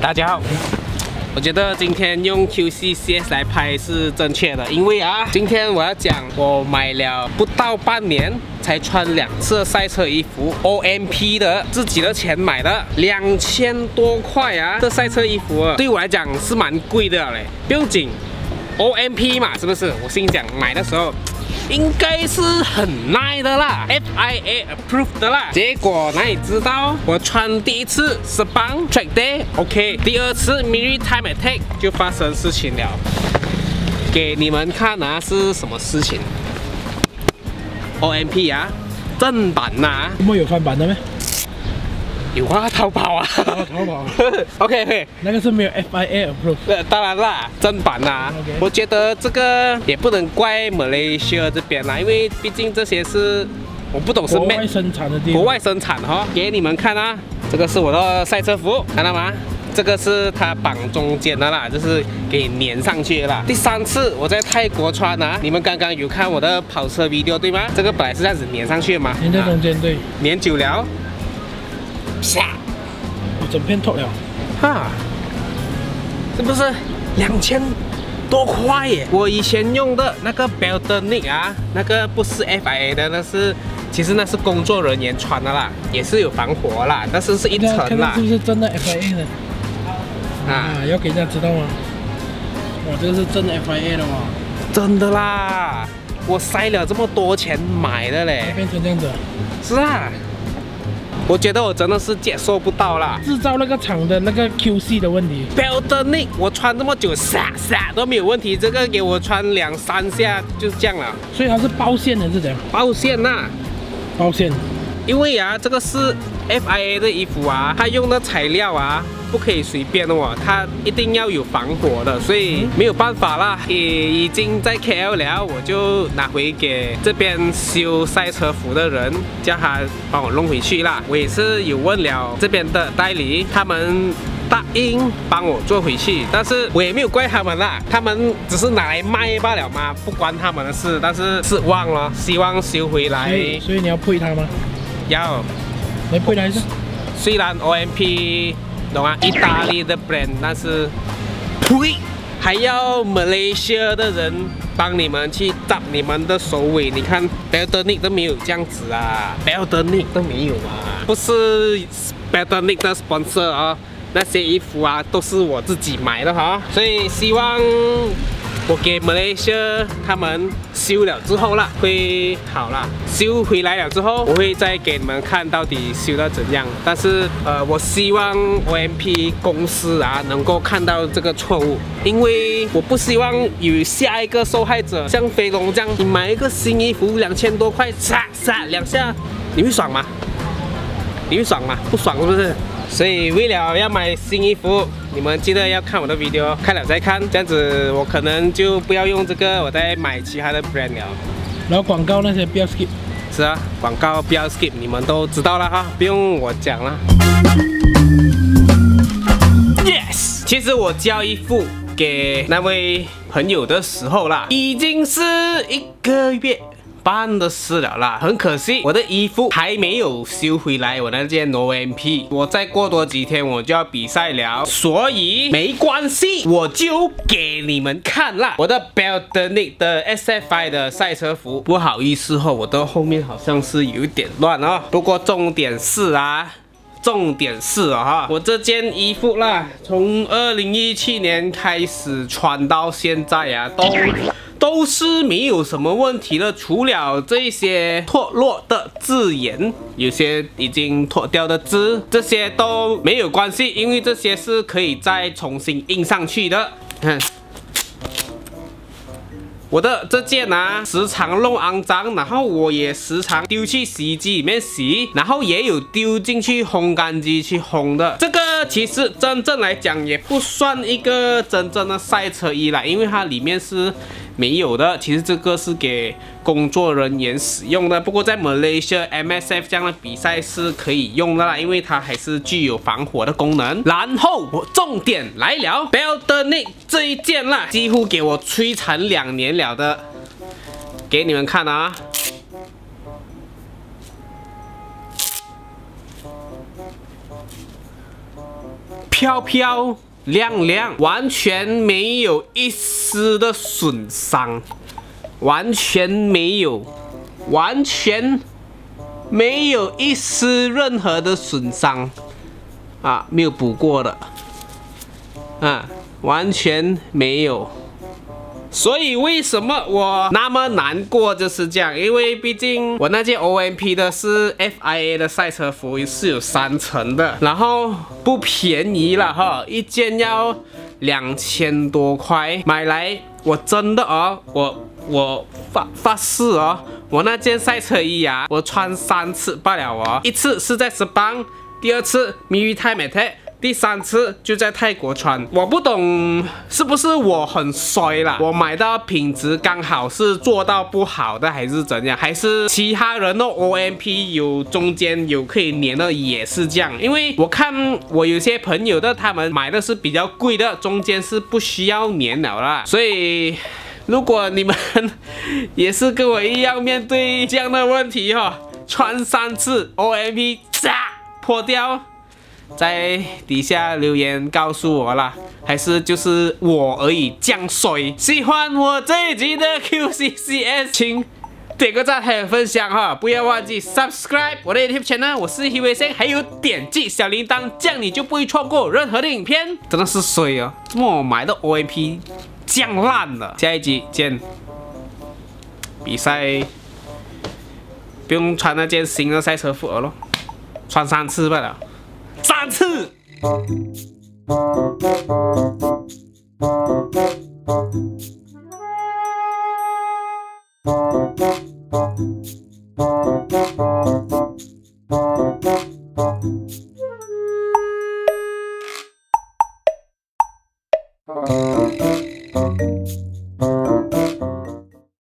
大家好，我觉得今天用 QCCS 来拍是正确的，因为啊，今天我要讲我买了不到半年。 才穿2次赛车衣服 ，OMP 的，自己的钱买的，2000多块啊！这赛车衣服对我来讲是蛮贵的嘞。不用紧 ，OMP 嘛，是不是？我心想买的时候应该是很耐的啦 ，FIA approved 的啦。结果哪里知道，我穿第1次 Sepang Track Day OK， 第2次 Maritime Attack 就发生事情了。给你们看啊，是什么事情？ OMP 啊，正版呐、啊，没有翻版的咩？有啊，淘宝啊，淘宝。OK OK， 那个是没有 FIA approved。当然啦，正版呐、啊。Okay. 我觉得这个也不能怪马来西亚这边啦，因为毕竟这些是我不懂是国外生产的地方，国外生产哈、哦。给你们看啊，这个是我的赛车服，看到吗？ 这个是它绑中间的啦，就是给你粘上去的啦。第3次我在泰国穿啊，你们刚刚有看我的跑车 video 对吗？这个本来是这样子粘上去的嘛，粘在中间对，粘久了，啪，我整片脱了，哈，是不是2000多块耶？我以前用的那个 Beltenick 啊，那个不是 FIA 的，那是。 其实那是工作人员穿的啦，也是有防火啦，但是是一层啦。是不是真的 FIA 的？啊，要给人家知道吗？我这个是真的 FIA 的吗？真的啦，我塞了这么多钱买的嘞。变成这样子。是啊，我觉得我真的是接受不到啦。制造那个厂的那个 QC 的问题。Beltenick 我穿这么久，啥都没有问题，这个给我穿2、3下就是这样了。所以它是包线的，是怎样？包线呐、啊。 抱歉，因为啊，这个是 FIA 的衣服啊，它用的材料啊，不可以随便的哦，它一定要有防火的，所以没有办法啦，也已经在 KL 了，我就拿回给这边修赛车服的人，叫他帮我弄回去啦。我也是有问了这边的代理，他们。 答应帮我做回去，但是我也没有怪他们啦，他们只是拿来卖罢了嘛，不关他们的事。但是失望了，希望修回来。所以你要配他吗？要，你配他是？虽然 OMP 懂啊，意大利的 brand， 但是呸，还要马来西亚的人帮你们去搭你们的首尾。你看 Beltenick 都没有这样子啊 ，Beltenick 都没有啊，不是 Beltenick 的 sponsor 啊、哦。 那些衣服啊，都是我自己买的哈，所以希望我给马来西亚他们修了之后啦，会好啦。修回来了之后，我会再给你们看到底修到怎样。但是我希望 OMP 公司啊能够看到这个错误，因为我不希望有下一个受害者像飞龙这样，你买一个新衣服2000多块，撒2下，你会爽吗？你会爽吗？不爽是不是？ 所以为了要买新衣服，你们记得要看我的 video， 看了再看，这样子我可能就不要用这个，我再买其他的 brand 了。然后广告那些不要 skip。是啊，广告不要 skip， 你们都知道了哈，不用我讲了。Yes， 其实我交衣服给那位朋友的时候啦，已经是1个月半的事了啦，很可惜，我的衣服还没有修回来。我那件 OMP， 我再过多几天我就要比赛了，所以没关系，我就给你们看啦。我的 Beltenick 的 SFI 的赛车服，不好意思哦，我的后面好像是有点乱哦。不过重点是啊，我这件衣服啦，从2017年开始穿到现在啊，都是没有什么问题的，除了这些脱落的字眼，有些已经脱掉的字，这些都没有关系，因为这些是可以再重新印上去的。看，我的这件啊，时常弄肮脏，然后我也时常丢去洗衣机里面洗，然后也有丢进去烘干机去烘的。这个。 其实真正来讲也不算一个真正的赛车衣啦，因为它里面是没有的。其实这个是给工作人员使用的，不过在马来西亚 MSF 这样的比赛是可以用的啦，因为它还是具有防火的功能。然后我重点来了 ，Beltenick 这一件啦，几乎给我摧残2年了的，给你们看啊。飘飘亮亮，完全没有一丝的损伤，完全没有，完全没有一丝任何的损伤啊，没有补过的啊，完全没有。 所以为什么我那么难过就是这样，因为毕竟我那件 OMP 的是 FIA 的赛车服，是有3层的，然后不便宜了哈，一件要2000多块，买来我真的哦，我发誓哦，我那件赛车衣啊，我穿3次罢了哦，一次是在Sepang，第2次MiwiThaiMatic，第3次就在泰国穿，我不懂是不是我很衰啦？我买到品质刚好是做到不好的，还是怎样？还是其他人的 OMP 有中间有可以粘的也是这样？因为我看我有些朋友的他们买的是比较贵的，中间是不需要粘了啦，所以。 如果你们也是跟我一样面对这样的问题哈，穿3次 OMP 炸破掉，在底下留言告诉我啦，还是就是我而已降水。喜欢我这一集的 QCCS， 请点个赞还有分享哈，不要忘记 subscribe 我的 YouTube channel， 我是 Hee Wei Seng， 还有点击小铃铛，这样你就不会错过任何的影片。真的是水哦，怎么我买的 OMP？ 降烂了，下一集见。比赛不用穿那件新的赛车服了咯，穿3次罢了，3次。